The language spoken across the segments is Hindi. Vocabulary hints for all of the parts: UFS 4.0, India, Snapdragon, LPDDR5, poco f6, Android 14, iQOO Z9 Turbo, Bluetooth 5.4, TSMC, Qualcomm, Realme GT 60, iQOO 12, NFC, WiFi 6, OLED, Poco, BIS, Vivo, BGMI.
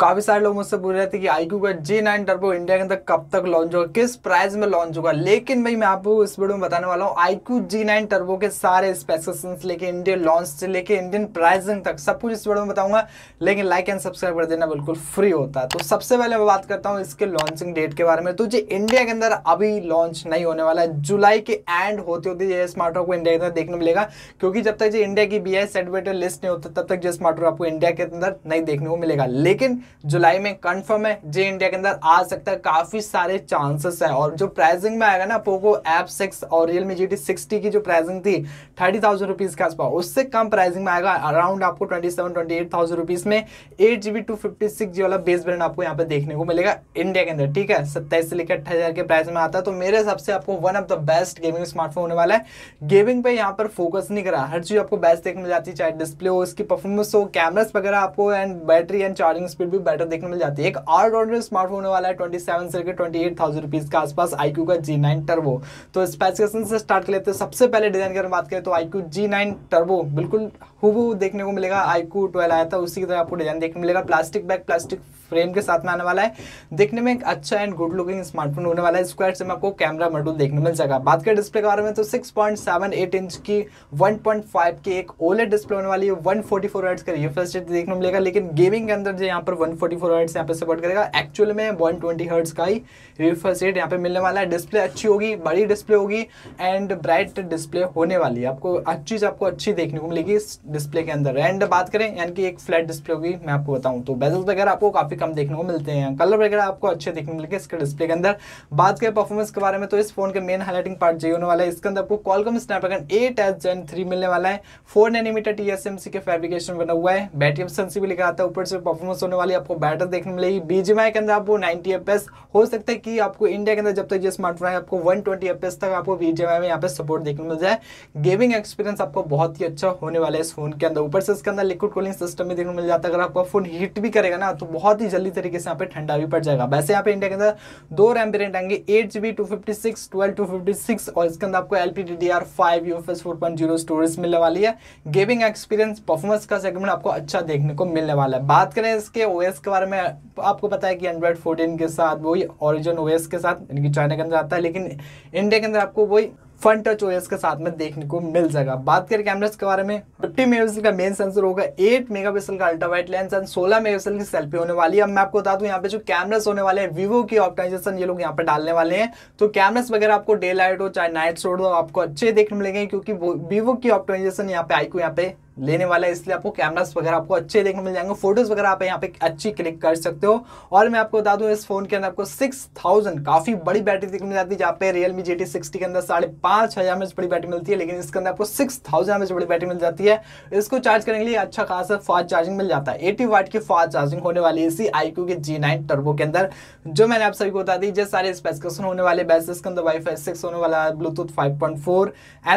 काफी सारे लोग मुझसे पूछ रहे थे कि iQOO का G9 टर्बो इंडिया के अंदर कब तक लॉन्च होगा, किस प्राइस में लॉन्च होगा। लेकिन भाई मैं आपको इस वीडियो में बताने वाला हूँ iQOO G9 टर्बो के सारे स्पेसिफिकेशंस लेके इंडियन लॉन्च से लेके इंडियन प्राइसिंग तक सब कुछ इस वीडियो में बताऊंगा। लेकिन लाइक एंड सब्सक्राइब कर देना, बिल्कुल फ्री होता है। तो सबसे पहले मैं बात करता हूँ इसके लॉन्चिंग डेट के बारे में। तो ये इंडिया के अंदर अभी लॉन्च नहीं होने वाला है, जुलाई के एंड होते होते ये स्मार्ट वॉच को इंडिया के अंदर देखने मिलेगा। क्योंकि जब तक ये इंडिया की BIS एडवेटर लिस्ट नहीं होता तब तक ये स्मार्ट वॉच आपको इंडिया के अंदर नहीं देखने को मिलेगा। लेकिन जुलाई में कंफर्म है जे इंडिया के अंदर आ सकता है, काफी सारे चांसेस है। और जो प्राइसिंग में आएगा ना, पोको एप 6 और रियलमी GT 60 की जो प्राइसिंग थी 30,000 रुपीज के आसपास, उससे कम प्राइसिंग में आएगा। अराउंड आपको 27-28,000 रुपीज में 8GB 256GB वाला बेस वेरिएंट आपको यहाँ पे देखने को मिलेगा इंडिया के अंदर। ठीक है, 27 से लेकर 28,000 के प्राइस में आता है। तो मेरे हिसाब से आपको one of the best gaming smartphone होने वाला है। गेमिंग पे यहाँ पर फोकस नहीं करा, हर चीज आपको बेस्ट देखने मिल जाती है, चाहे डिस्प्ले हो, इसकी परफॉर्मेंस हो, कैमरास वगैरह आपको, and battery and charging speed भी बेटर देखने मिल जाती है। एक ऑलराउंडर स्मार्टफोन होने वाला है 27 से लेकर 28,000 रुपीज के आसपास iQOO का G9 टर्बो। तो स्पेसिफिकेशन से स्टार्ट कर लेते हैं। सबसे पहले डिजाइन की बात करें तो iQOO G9 टर्बो बिल्कुल हूबहू देखने को मिलेगा। iQOO 12 आया था, उसी की तरह आपको डिजाइन देखने मिलेगा। प्लास्टिक बैक प्लास्टिक फ्रेम के साथ में आने वाला है। देखने में एक अच्छा एंड गुड लुकिंग स्मार्टफोन होने वाला है। स्क्वायर से में आपको कैमरा मॉड्यूल देखने मिल जाएगा। बात करें डिस्प्ले के बारे में तो 6.78 इंच की 1.5 की एक OLED डिस्प्ले होने वाली है। 144 हर्ट्ज का रिफ्रेश रेट देखने को मिलेगा। लेकिन गेमिंग के अंदर यहाँ पर 144 हर्ट्ज यहाँ पे सपोर्ट करेगा। एक्चुअल में 120 हर्ट्ज का ही रिफ्रेश रेट यहाँ पे मिलने वाला है। डिस्प्ले अच्छी होगी, बड़ी डिस्प्ले होगी एंड ब्राइट डिस्प्ले होने वाली है। आपको हर चीज आपको अच्छी देखने को मिलेगी इस डिस्प्ले के अंदर। एंड बात करें यानी कि एक फ्लैट डिस्प्ले होगी, मैं आपको बताऊं तो बेजल वगैरह आपको काफी कम देखने को मिलते हैं, कलर वगैरह आपको अच्छे देखने को मिलेंगे इसके डिस्प्ले के अंदर। बात करें परफॉर्मेंस के बारे में तो इस फोन के मेन हाइलाइटिंग पार्ट जो होने वाला है, इसके अंदर आपको Qualcomm Snapdragon 8s Gen 3 मिलने वाला है। 4 नैनोमीटर TSMC के फैब्रिकेशन बना हुआ है। बैटरी एफिशिएंसी भी लेकर आता है, ऊपर से परफॉर्मेंस होने वाली आपको बेटर देखने को मिलेगी। BGMI के अंदर आपको 90 FPS, हो सकता है कि आपको इंडिया के अंदर जब तक ये स्मार्टफोन है आपको 120 FPS तक आपको BGMI में यहाँ पे सपोर्ट देखने को मिल जाए। गेमिंग एक्सपीरियंस आपको बहुत ही अच्छा होने वाला है इस फोन के अंदर। ऊपर से इसके अंदर लिक्विड कूलिंग सिस्टम भी देखने को मिल जाता है। अगर आपका फोन हीट भी करेगा ना तो बहुत जल्दी तरीके से यहाँ पे ठंडा भी पड़ जाएगा। वैसे यहाँ पे इंडिया के अंदर 2 रैम वेरिएंट आएंगे, 8GB 256 12 256 और इसके अंदर आपको LPDDR5 UFS 4.0 स्टोरेज मिलने वाली है। गेमिंग एक्सपीरियंस परफॉर्मेंस का सेगमेंट आपको अच्छा देखने को मिलने वाला है। बात करें इसके OS के बारे में, आपको पता है कि Android 14 के साथ वही Origin OS के साथ यानी कि चाइना के अंदर आता है, लेकिन इंडिया के अंदर आपको वही फन टच OS के साथ में देखने को मिल जाएगा। बात करें कैमरास के बारे में, 50 मेगापिक्सल का मेन सेंसर होगा, 8 मेगापिक्सल का ultra wide lens and 16 megapixel की सेल्फी होने वाली है। अब मैं आपको बता दूं यहाँ पे जो कैमरास होने वाले हैं Vivo की ऑप्टिमाइजेशन ये लोग यहाँ पे डालने वाले हैं। तो कैमरास वगैरह आपको डे लाइट हो चाहे नाइट शोड हो आपको अच्छे देखने मिलेंगे, क्योंकि Vivo की ऑप्टिमाइजेशन यहाँ पे iQOO यहाँ पे लेने वाला है, इसलिए आपको कैमरास वगैरह आपको अच्छे देखने मिल जाएंगे। फोटोज वगैरह आप यहाँ पे अच्छी क्लिक कर सकते हो। और मैं आपको बता दूं इस फोन के अंदर आपको 6000 काफी बड़ी बैटरी देखने मिल जाती है। जहाँ पे Realme GT 60 के अंदर 5,500 mAh बड़ी बैटरी मिलती है, लेकिन इसके अंदर आपको 6000 mAh बड़ी बैटरी मिल जाती है। इसको चार्ज करने के लिए अच्छा खासा फास्ट चार्जिंग मिल जाता है। 80 वाट की फास्ट चार्जिंग होने वाली है इसी iQOO के G9 टर्बो के अंदर। जो मैंने आप सभी को बता दी ये सारे स्पेसिफिकेशन होने वाले। BIS इसके अंदर WiFi 6 होने वाला है, Bluetooth 5.4,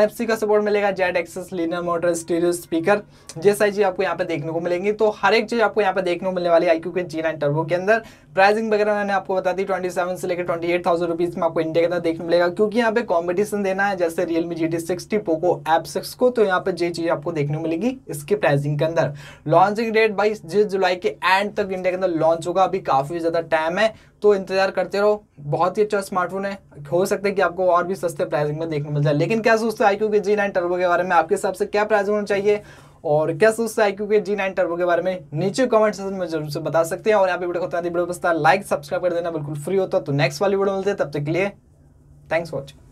NFC का सपोर्ट मिलेगा, X-axis मोटर, स्टीरियो स्पीकर, जैसा चीज आपको यहाँ पे देखने को मिलेंगी। तो हर एक चीज आपको यहाँ पे देखने को मिलने वाली iQOO के G9 टर्बो के अंदर। प्राइसिंग वगैरह मैंने आपको बता दी 27 से लेकर 28,000 रुपीज में आपको इंडिया के अंदर देखने मिलेगा। क्योंकि यहाँ पे कंपटीशन देना है जैसे Realme GT 60 Poco एप 6 को, तो यहाँ पे ये चीज आपको देखने को मिलेगी इसके प्राइसिंग के अंदर। लॉन्चिंग डेट 22 जुलाई के एंड तक इंडिया के अंदर लॉन्च होगा, अभी काफी ज्यादा टाइम है तो इंतजार करते रहो। बहुत ही अच्छा स्मार्टफोन है, हो सकता है कि आपको और भी सस्ते प्राइसिंग में देखने मिल जाए। लेकिन क्या सोचते हो iQOO के G9 टर्बो के बारे में, आपके हिसाब से क्या प्राइस होना चाहिए और क्या सोचते हैं iQOO के G9 टर्बो के बारे में, नीचे कमेंट सेक्शन में जरूर से बता सकते हैं। और यहाँ पे वीडियो को लाइक सब्सक्राइब कर देना, बिल्कुल फ्री होता है। तो नेक्स्ट वाली वीडियो मिलते हैं, तब तक के लिए थैंक्स फॉर वॉचिंग।